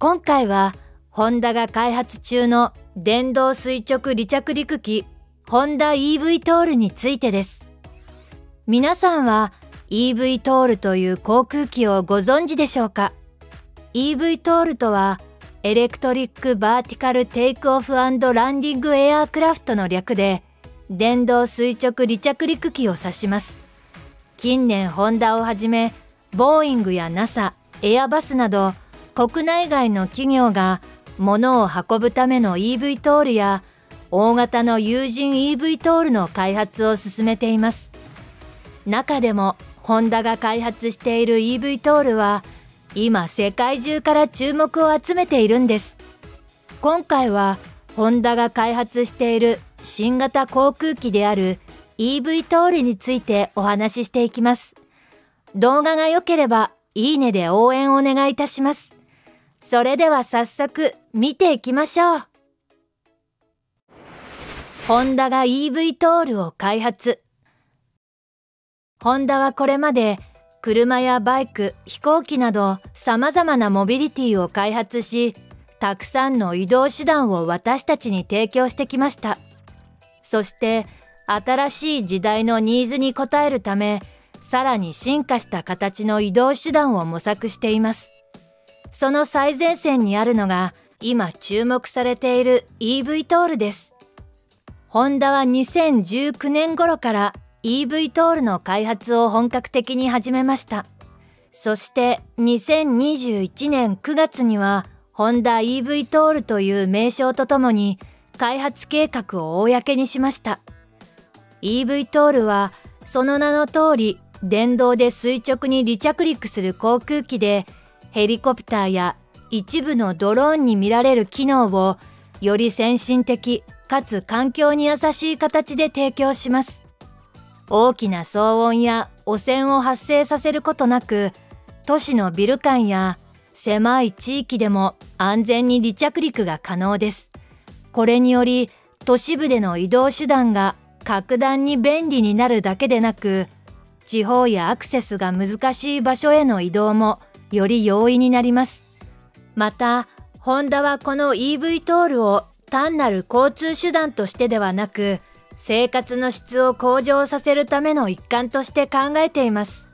今回はホンダが開発中の電動垂直離着陸機ホンダ EV トールについてです。皆さんは EV トールという航空機をご存知でしょうか？ EV トールとはエレクトリック・バーティカル・テイク・オフ・アンド・ランディング・エアークラフトの略で、電動垂直離着陸機を指します。近年ホンダをはじめ、ボーイングや NASA、エアバスなど、国内外の企業が物を運ぶための EV トールや、大型の有人 EV トールの開発を進めています。中でも、ホンダが開発している EV トールは、今世界中から注目を集めているんです。今回はホンダが開発している新型航空機である EV トールについてお話ししていきます。動画が良ければいいねで応援お願いいたします。それでは早速見ていきましょう。ホンダが EV トールを開発。ホンダはこれまで車やバイク、飛行機など様々なモビリティを開発し、たくさんの移動手段を私たちに提供してきました。そして、新しい時代のニーズに応えるため、さらに進化した形の移動手段を模索しています。その最前線にあるのが、今注目されている EV トールです。ホンダは2019年頃から、EV トールの開発を本格的に始めました。そして2021年9月にはホンダ EV トールという名称とともに開発計画を公にしました。EV トールはその名の通り電動で垂直に離着陸する航空機で、ヘリコプターや一部のドローンに見られる機能をより先進的かつ環境に優しい形で提供します。大きな騒音や汚染を発生させることなく、都市のビル間や狭い地域でも安全に離着陸が可能です。これにより、都市部での移動手段が格段に便利になるだけでなく、地方やアクセスが難しい場所への移動もより容易になります。また、ホンダはこの EV トールを単なる交通手段としてではなく、生活の質を向上させるための一環として考えています。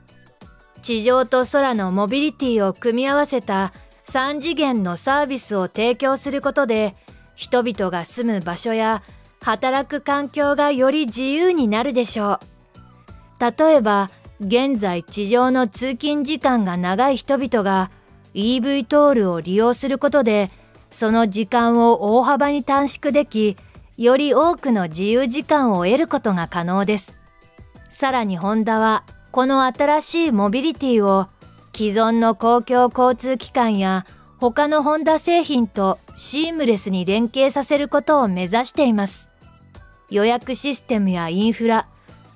地上と空のモビリティを組み合わせた3次元のサービスを提供することで、人々が住む場所や働く環境がより自由になるでしょう。例えば、現在地上の通勤時間が長い人々が EV トールを利用することで、その時間を大幅に短縮でき、より多くの自由時間を得ることが可能です。さらにホンダは、この新しいモビリティを既存の公共交通機関や他のホンダ製品とシームレスに連携させることを目指しています。予約システムやインフラ、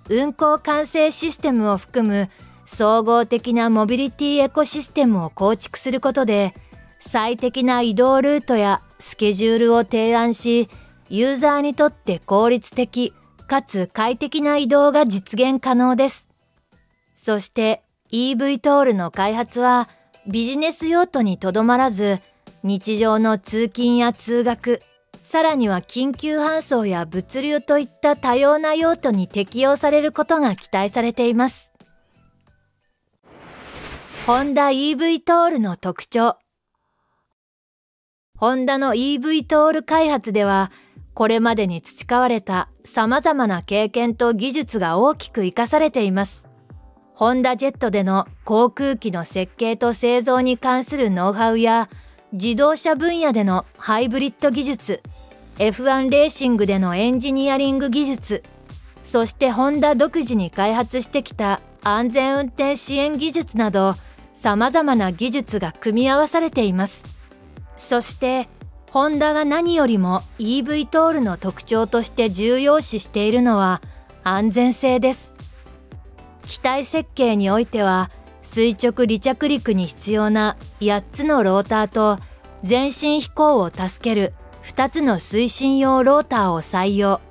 運行管制システムを含む総合的なモビリティエコシステムを構築することで、最適な移動ルートやスケジュールを提案し、ユーザーにとって効率的かつ快適な移動が実現可能です。そして EV トールの開発はビジネス用途にとどまらず、日常の通勤や通学、さらには緊急搬送や物流といった多様な用途に適用されることが期待されています。ホンダ EV トールの特徴。ホンダの EV トール開発では、これまでに培われた様々な経験と技術が大きく活かされています。ホンダジェットでの航空機の設計と製造に関するノウハウや、自動車分野でのハイブリッド技術、F1 レーシングでのエンジニアリング技術、そしてホンダ独自に開発してきた安全運転支援技術など、様々な技術が組み合わされています。そして、ホンダが何よりも EV トールの特徴として重要視しているのは安全性です。機体設計においては、垂直離着陸に必要な8つのローターと前進飛行を助ける2つの推進用ローターを採用。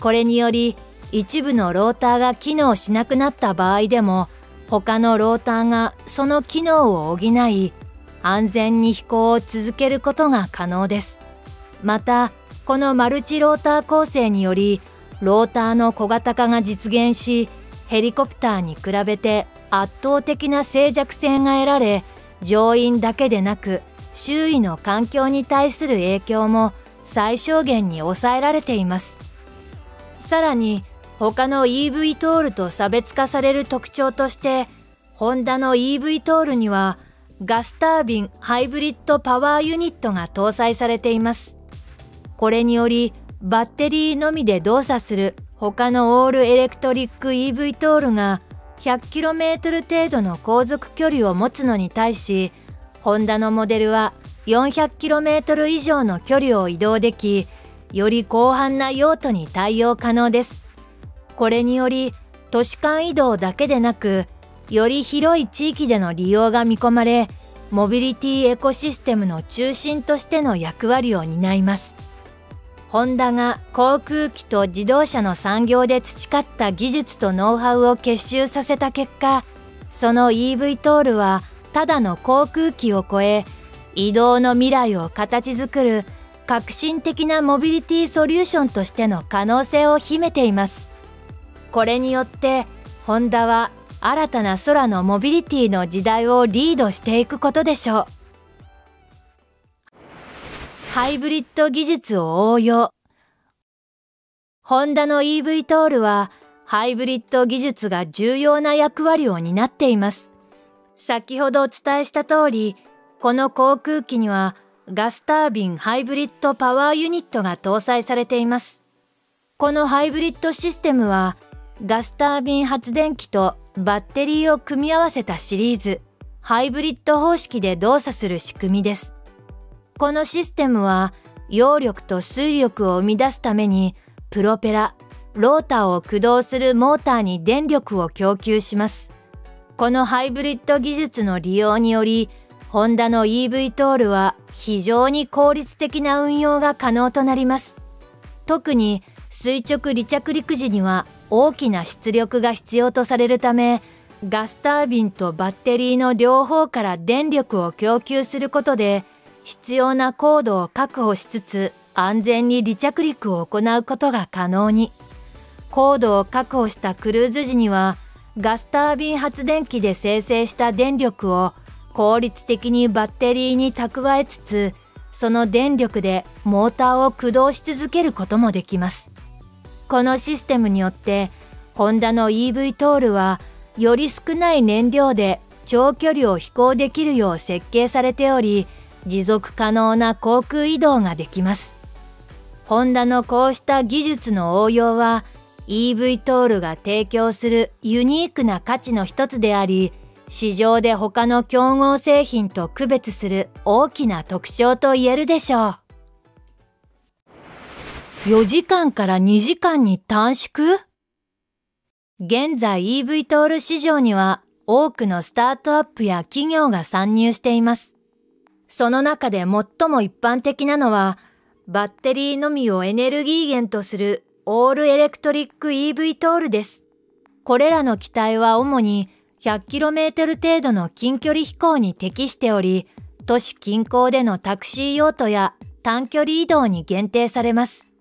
これにより、一部のローターが機能しなくなった場合でも、他のローターがその機能を補い、安全に飛行を続けることが可能です。また、このマルチローター構成により、ローターの小型化が実現し、ヘリコプターに比べて圧倒的な静寂性が得られ、乗員だけでなく周囲の環境に対する影響も最小限に抑えられています。さらに、他の EV トールと差別化される特徴として、ホンダの EV トールにはガスタービンハイブリッドパワーユニットが搭載されています。これにより、バッテリーのみで動作する他のオールエレクトリック EV トールが 100km 程度の航続距離を持つのに対し、ホンダのモデルは 400km 以上の距離を移動でき、より広範な用途に対応可能です。これにより、都市間移動だけでなく、より広い地域での利用が見込まれ、モビリティエコシステムの中心としての役割を担います。ホンダが航空機と自動車の産業で培った技術とノウハウを結集させた結果、その EV トールはただの航空機を超え、移動の未来を形作る革新的なモビリティソリューションとしての可能性を秘めています。これによって、ホンダは新たな空のモビリティの時代をリードしていくことでしょう。ハイブリッド技術を応用。ホンダの EV トールはハイブリッド技術が重要な役割を担っています。先ほどお伝えした通り、この航空機にはガスタービンハイブリッドパワーユニットが搭載されています。このハイブリッドシステムはガスタービン発電機とバッテリーを組み合わせたシリーズ、ハイブリッド方式で動作する仕組みです。このシステムは、揚力と推力を生み出すために、プロペラ、ローターを駆動するモーターに電力を供給します。このハイブリッド技術の利用により、ホンダの EV トールは非常に効率的な運用が可能となります。特に垂直離着陸時には、大きな出力が必要とされるため、ガスタービンとバッテリーの両方から電力を供給することで、必要な高度を確保しつつ安全に離着陸を行うことが可能に。高度を確保したクルーズ時には、ガスタービン発電機で生成した電力を効率的にバッテリーに蓄えつつ、その電力でモーターを駆動し続けることもできます。このシステムによって、ホンダの EV トールは、より少ない燃料で長距離を飛行できるよう設計されており、持続可能な航空移動ができます。ホンダのこうした技術の応用は、EV トールが提供するユニークな価値の一つであり、市場で他の競合製品と区別する大きな特徴と言えるでしょう。4時間から2時間に短縮？現在 EV トール市場には多くのスタートアップや企業が参入しています。その中で最も一般的なのは、バッテリーのみをエネルギー源とするオールエレクトリック EV トールです。これらの機体は主に 100km 程度の近距離飛行に適しており、都市近郊でのタクシー用途や短距離移動に限定されます。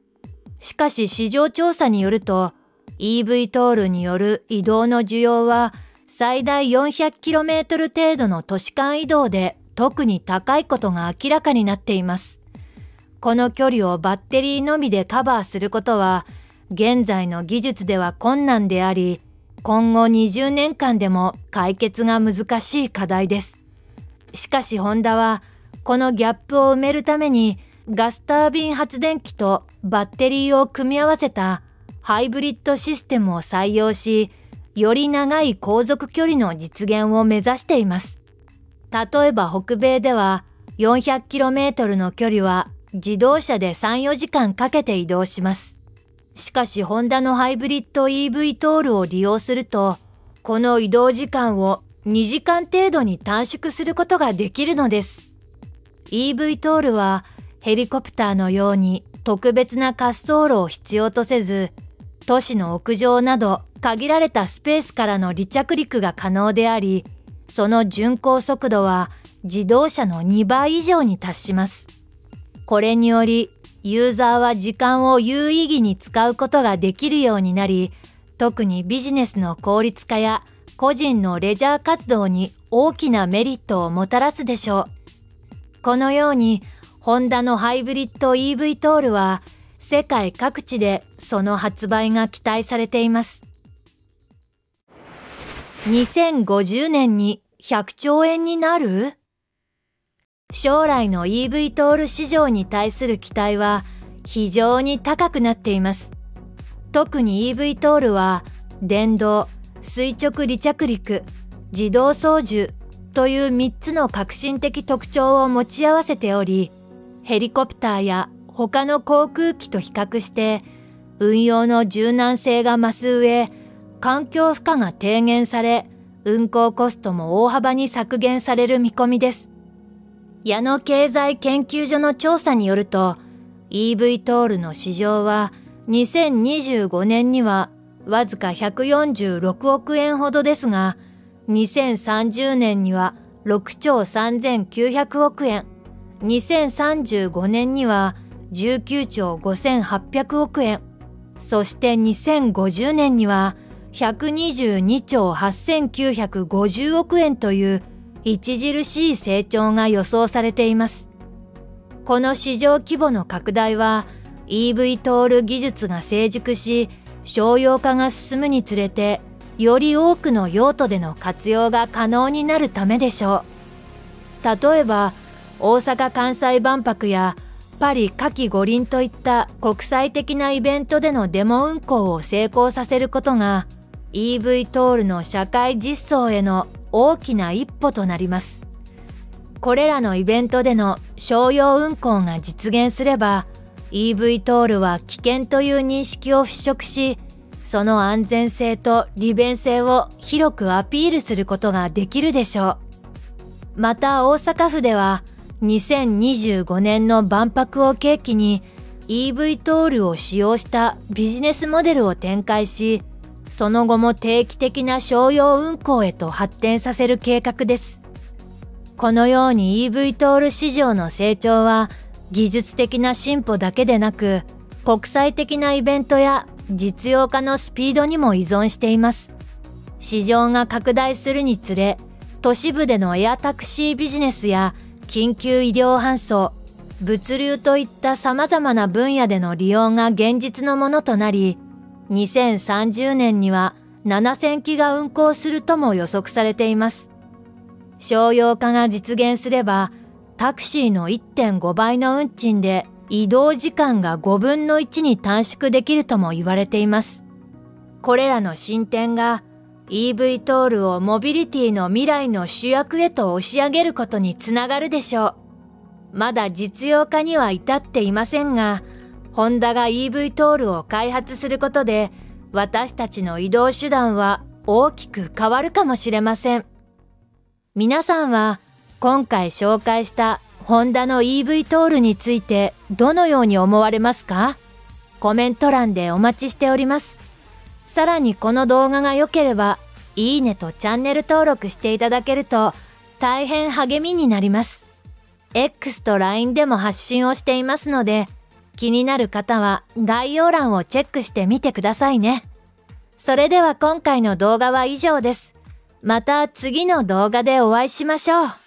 しかし市場調査によると、 EV トールによる移動の需要は最大 400km 程度の都市間移動で特に高いことが明らかになっています。この距離をバッテリーのみでカバーすることは現在の技術では困難であり、今後20年間でも解決が難しい課題です。しかしホンダはこのギャップを埋めるために、ガスタービン発電機とバッテリーを組み合わせたハイブリッドシステムを採用し、より長い航続距離の実現を目指しています。例えば北米では 400km の距離は自動車で 3-4 時間かけて移動します。しかしホンダのハイブリッド EV トールを利用すると、この移動時間を2時間程度に短縮することができるのです。EV トールはヘリコプターのように特別な滑走路を必要とせず、都市の屋上など限られたスペースからの離着陸が可能であり、その巡航速度は自動車の2倍以上に達します。これにより、ユーザーは時間を有意義に使うことができるようになり、特にビジネスの効率化や個人のレジャー活動に大きなメリットをもたらすでしょう。このように、ホンダのハイブリッド EV トールは、世界各地でその発売が期待されています。2050年に100兆円になる？将来の EV トール市場に対する期待は非常に高くなっています。特に EV トールは電動、垂直離着陸、自動操縦という3つの革新的特徴を持ち合わせており、ヘリコプターや他の航空機と比較して運用の柔軟性が増す上、環境負荷が低減され、運航コストも大幅に削減される見込みです。矢野経済研究所の調査によると、EV トールの市場は2025年にはわずか146億円ほどですが、2030年には6兆3900億円、2035年には19兆5800億円、そして2050年には122兆8950億円という著しい成長が予想されています。この市場規模の拡大は EV トール技術が成熟し、商用化が進むにつれてより多くの用途での活用が可能になるためでしょう。例えば大阪・関西万博やパリ夏季五輪といった国際的なイベントでのデモ運行を成功させることが EV トールの社会実装への大きな一歩となります。これらのイベントでの商用運行が実現すれば EV トールは危険という認識を払拭し、その安全性と利便性を広くアピールすることができるでしょう。また大阪府では2025年の万博を契機に EV トールを使用したビジネスモデルを展開し、その後も定期的な商用運行へと発展させる計画です。このように EV トール市場の成長は技術的な進歩だけでなく、国際的なイベントや実用化のスピードにも依存しています。市場が拡大するにつれ、都市部でのエアタクシービジネスや緊急医療搬送、物流といった様々な分野での利用が現実のものとなり、2030年には7000機が運行するとも予測されています。商用化が実現すれば、タクシーの 1.5 倍の運賃で移動時間が5分の1に短縮できるとも言われています。これらの進展が EV トールをモビリティの未来の主役へと押し上げることにつながるでしょう。まだ実用化には至っていませんが、ホンダが EV トールを開発することで、私たちの移動手段は大きく変わるかもしれません。皆さんは今回紹介したホンダの EV トールについてどのように思われますか？コメント欄でお待ちしております。さらにこの動画が良ければ、いいねとチャンネル登録していただけると大変励みになります。X と LINE でも発信をしていますので、気になる方は概要欄をチェックしてみてくださいね。それでは今回の動画は以上です。また次の動画でお会いしましょう。